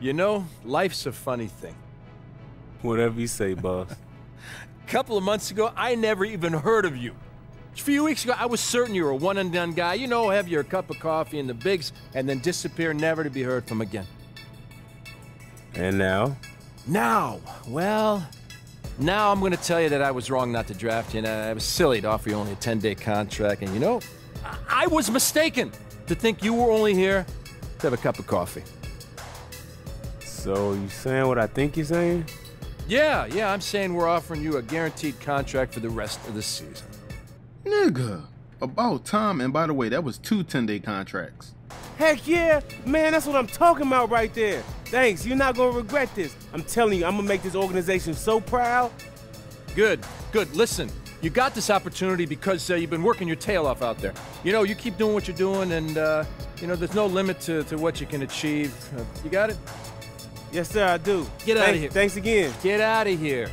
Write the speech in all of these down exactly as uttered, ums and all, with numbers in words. You know, life's a funny thing. Whatever you say, boss. A couple of months ago, I never even heard of you. A few weeks ago, I was certain you were a one-and-done guy. You know, have your cup of coffee in the bigs and then disappear, never to be heard from again. And now? Now? Well, now I'm going to tell you that I was wrong not to draft you, and I was silly to offer you only a ten-day contract. And you know, I, I was mistaken to think you were only here to have a cup of coffee. So you saying what I think you're saying? Yeah, yeah, I'm saying we're offering you a guaranteed contract for the rest of the season. Nigga, about time. And by the way, that was two ten-day contracts. Heck yeah, man, that's what I'm talking about right there. Thanks, you're not gonna regret this. I'm telling you, I'm gonna make this organization so proud. Good, good, listen, you got this opportunity because uh, you've been working your tail off out there. You know, you keep doing what you're doing, and uh, you know, there's no limit to, to what you can achieve. Uh, you got it? Yes, sir, I do. Get out of here. Thanks again. Get out of here.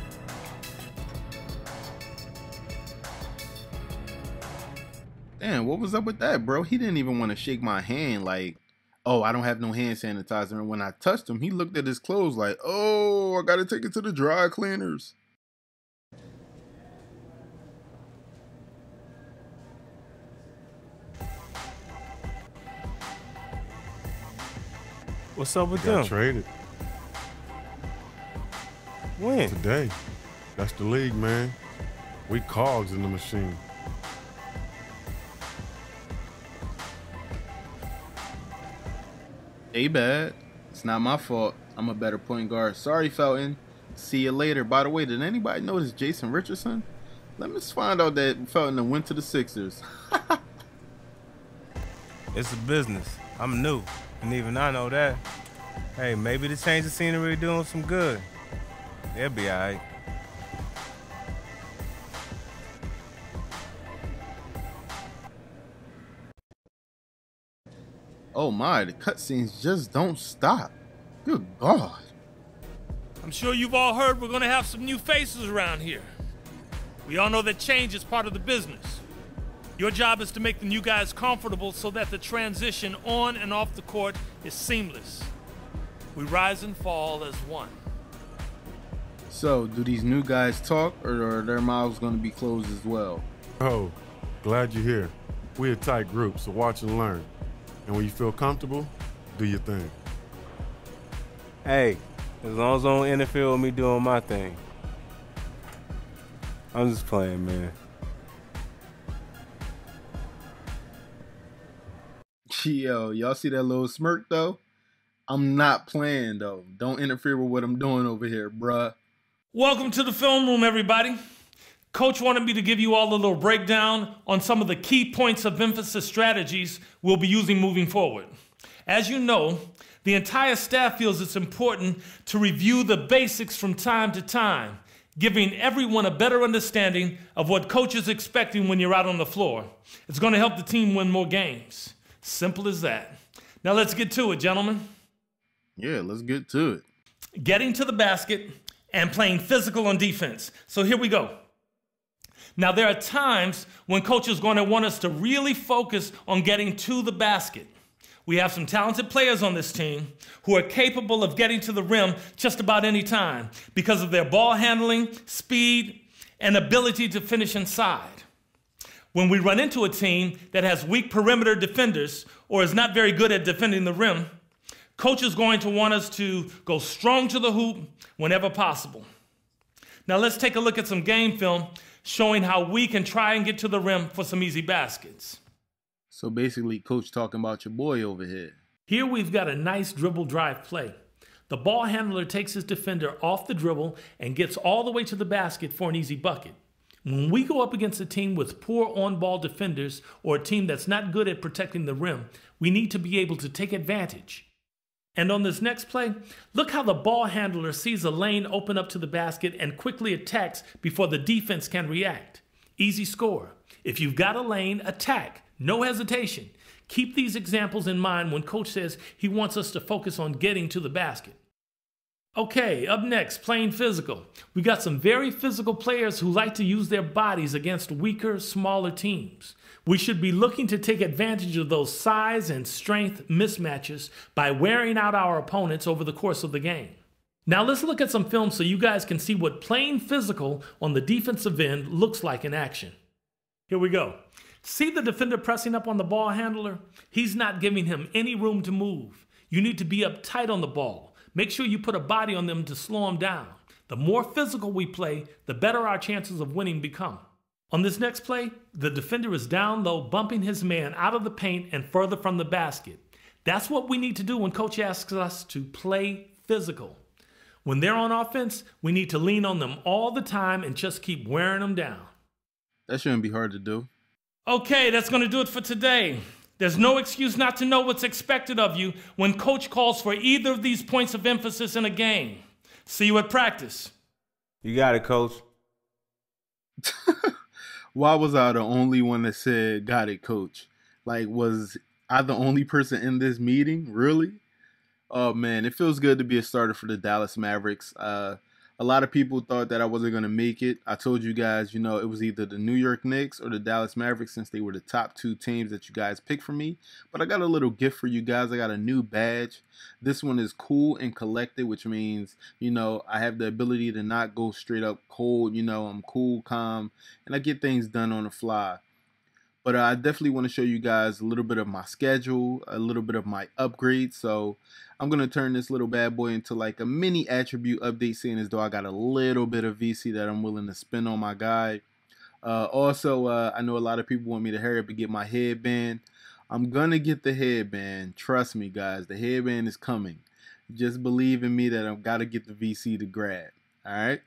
Damn, what was up with that, bro? He didn't even want to shake my hand like, oh, I don't have no hand sanitizer. And when I touched him, he looked at his clothes like, oh, I got to take it to the dry cleaners. What's up with them? Got traded. When? Today. That's the league, man. We cogs in the machine. They bad. It's not my fault. I'm a better point guard. Sorry, Felton. See you later. By the way, did anybody notice Jason Richardson? Let me find out that Felton went to the Sixers. It's a business. I'm new, and even I know that. Hey, maybe the change of scenery doing some good. They'll be all right. Oh my, the cutscenes just don't stop. Good God. I'm sure you've all heard we're gonna have some new faces around here. We all know that change is part of the business. Your job is to make the new guys comfortable so that the transition on and off the court is seamless. We rise and fall as one. So, do these new guys talk, or are their mouths gonna be closed as well? Oh, glad you're here. We're a tight group, so watch and learn. And when you feel comfortable, do your thing. Hey, as long as I don't interfere with me doing my thing. I'm just playing, man. Yo, y'all see that little smirk, though? I'm not playing, though. Don't interfere with what I'm doing over here, bruh. Welcome to the film room, everybody. Coach wanted me to give you all a little breakdown on some of the key points of emphasis strategies we'll be using moving forward. As you know, the entire staff feels it's important to review the basics from time to time, giving everyone a better understanding of what coach is expecting when you're out on the floor. It's going to help the team win more games. Simple as that. Now let's get to it, gentlemen. Yeah, let's get to it. Getting to the basket and playing physical on defense. So here we go. Now, there are times when coach is going to want us to really focus on getting to the basket. We have some talented players on this team who are capable of getting to the rim just about any time because of their ball handling, speed, and ability to finish inside. When we run into a team that has weak perimeter defenders or is not very good at defending the rim, coach is going to want us to go strong to the hoop whenever possible. Now, let's take a look at some game film showing how we can try and get to the rim for some easy baskets. So basically, coach talking about your boy over here. Here we've got a nice dribble drive play. The ball handler takes his defender off the dribble and gets all the way to the basket for an easy bucket. When we go up against a team with poor on-ball defenders or a team that's not good at protecting the rim, we need to be able to take advantage. And on this next play, look how the ball handler sees a lane open up to the basket and quickly attacks before the defense can react. Easy score. If you've got a lane, attack. No hesitation. Keep these examples in mind when coach says he wants us to focus on getting to the basket. Okay, up next, playing physical. We got some very physical players who like to use their bodies against weaker, smaller teams. We should be looking to take advantage of those size and strength mismatches by wearing out our opponents over the course of the game. Now let's look at some film so you guys can see what playing physical on the defensive end looks like in action. Here we go. See the defender pressing up on the ball handler? He's not giving him any room to move. You need to be up tight on the ball. Make sure you put a body on them to slow them down. The more physical we play, the better our chances of winning become. On this next play, the defender is down low, bumping his man out of the paint and further from the basket. That's what we need to do when coach asks us to play physical. When they're on offense, we need to lean on them all the time and just keep wearing them down. That shouldn't be hard to do. Okay, that's going to do it for today. There's no excuse not to know what's expected of you when coach calls for either of these points of emphasis in a game. See you at practice. You got it, coach. Why was I the only one that said, got it, coach? Like, was I the only person in this meeting? Really? Oh, man, it feels good to be a starter for the Dallas Mavericks. Uh, a lot of people thought that I wasn't going to make it. I told you guys, you know, it was either the New York Knicks or the Dallas Mavericks since they were the top two teams that you guys picked for me. But I got a little gift for you guys. I got a new badge. This one is cool and collected, which means, you know, I have the ability to not go straight up cold. You know, I'm cool, calm, and I get things done on the fly. But I definitely want to show you guys a little bit of my schedule, a little bit of my upgrade. So I'm going to turn this little bad boy into like a mini attribute update, seeing as though I got a little bit of V C that I'm willing to spend on my guy. Uh, also, uh, I know a lot of people want me to hurry up and get my headband. I'm going to get the headband. Trust me, guys. The headband is coming. Just believe in me that I've got to get the V C to grab. All right,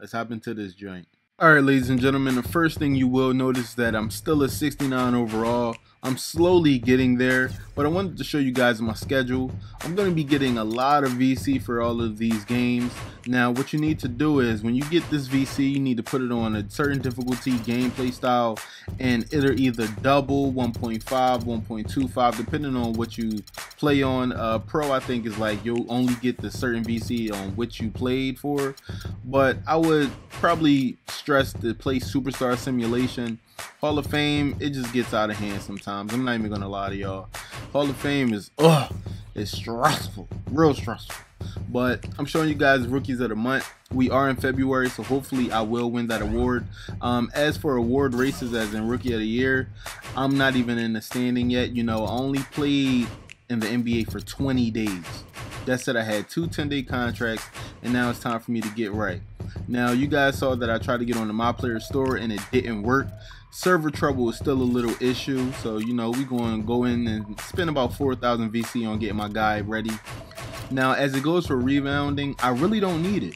let's hop into this joint. All right, ladies and gentlemen, the first thing you will notice is that I'm still a sixty-nine overall. I'm slowly getting there, but I wanted to show you guys my schedule. I'm going to be getting a lot of V C for all of these games. Now, what you need to do is when you get this V C, you need to put it on a certain difficulty gameplay style, and it'll either double, one point five, one point two five, depending on what you play on. Uh, Pro, I think, is like you'll only get the certain V C on which you played for, but I would probably stress to play Superstar Simulation. Hall of Fame, it just gets out of hand sometimes. I'm not even gonna lie to y'all. Hall of Fame is, ugh, it's stressful, real stressful. But I'm showing you guys rookies of the month. We are in February, so hopefully I will win that award. Um, as for award races, as in Rookie of the Year, I'm not even in the standing yet. You know, I only played in the N B A for twenty days. That said, I had two ten-day contracts, and now it's time for me to get right. Now, you guys saw that I tried to get on the My Player store, and it didn't work. Server trouble is still a little issue, so, you know, we're going to go in and spend about four thousand V C on getting my guy ready. Now, as it goes for rebounding, I really don't need it.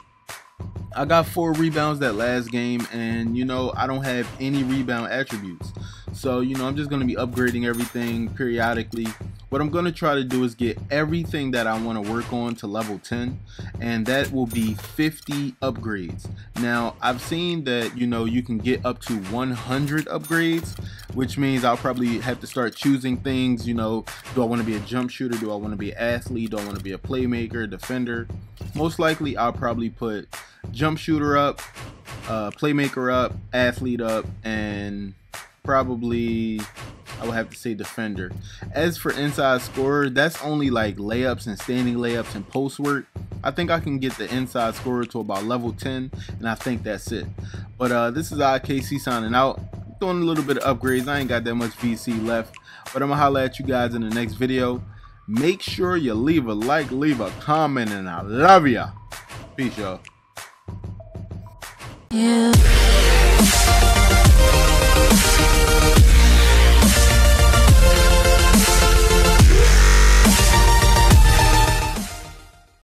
I got four rebounds that last game, and, you know, I don't have any rebound attributes. So, you know, I'm just going to be upgrading everything periodically. What I'm going to try to do is get everything that I want to work on to level ten, and that will be fifty upgrades. Now, I've seen that, you know, you can get up to one hundred upgrades, which means I'll probably have to start choosing things. You know, do I want to be a jump shooter? Do I want to be an athlete? Do I want to be a playmaker, a defender? Most likely, I'll probably put jump shooter up, uh, playmaker up, athlete up, and probably I would have to say defender. As for inside scorer, that's only like layups and standing layups and post work. I think I can get the inside scorer to about level ten, and I think that's it. But uh, this is I K C signing out. I'm doing a little bit of upgrades. I ain't got that much V C left, but I'm gonna holler at you guys in the next video. Make sure you leave a like, leave a comment, and I love ya. Peace, y'all. Yeah.